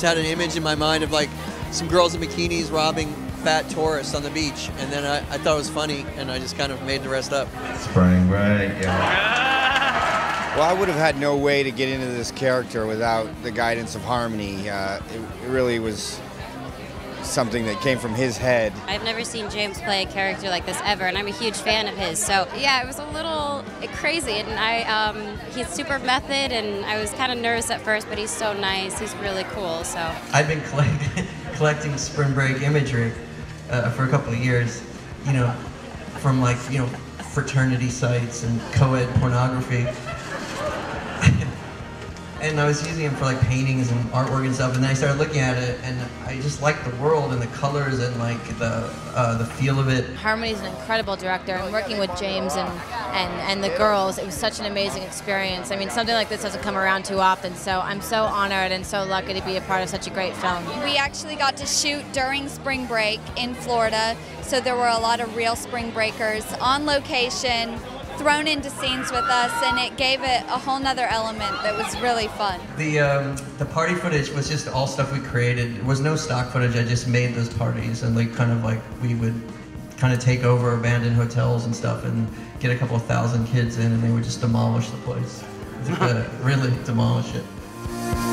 just had an image in my mind of like some girls in bikinis robbing fat tourists on the beach, and then I thought it was funny, and I just kind of made the rest up. Spring break, yeah. Well, I would have had no way to get into this character without the guidance of Harmony. It really was something that came from his head. I've never seen James play a character like this ever, and I'm a huge fan of his, so yeah, it was a little crazy, and he's super method, and I was kind of nervous at first, but he's so nice, he's really cool, so. I've been collecting spring break imagery for a couple of years, you know, from like, you know, fraternity sites and co-ed pornography. And I was using them for like paintings and artwork and stuff, and then I started looking at it, and I just liked the world and the colors and like the feel of it. Harmony's an incredible director, and working with James and the girls, it was such an amazing experience. I mean, something like this doesn't come around too often, so I'm so honored and so lucky to be a part of such a great film. We actually got to shoot during spring break in Florida, so there were a lot of real spring breakers on location, thrown into scenes with us, and it gave it a whole nother element that was really fun. The party footage was just all stuff we created. There was no stock footage. I just made those parties, and like kind of like we would kind of take over abandoned hotels and stuff and get a couple thousand kids in, and they would just demolish the place. Really demolish it.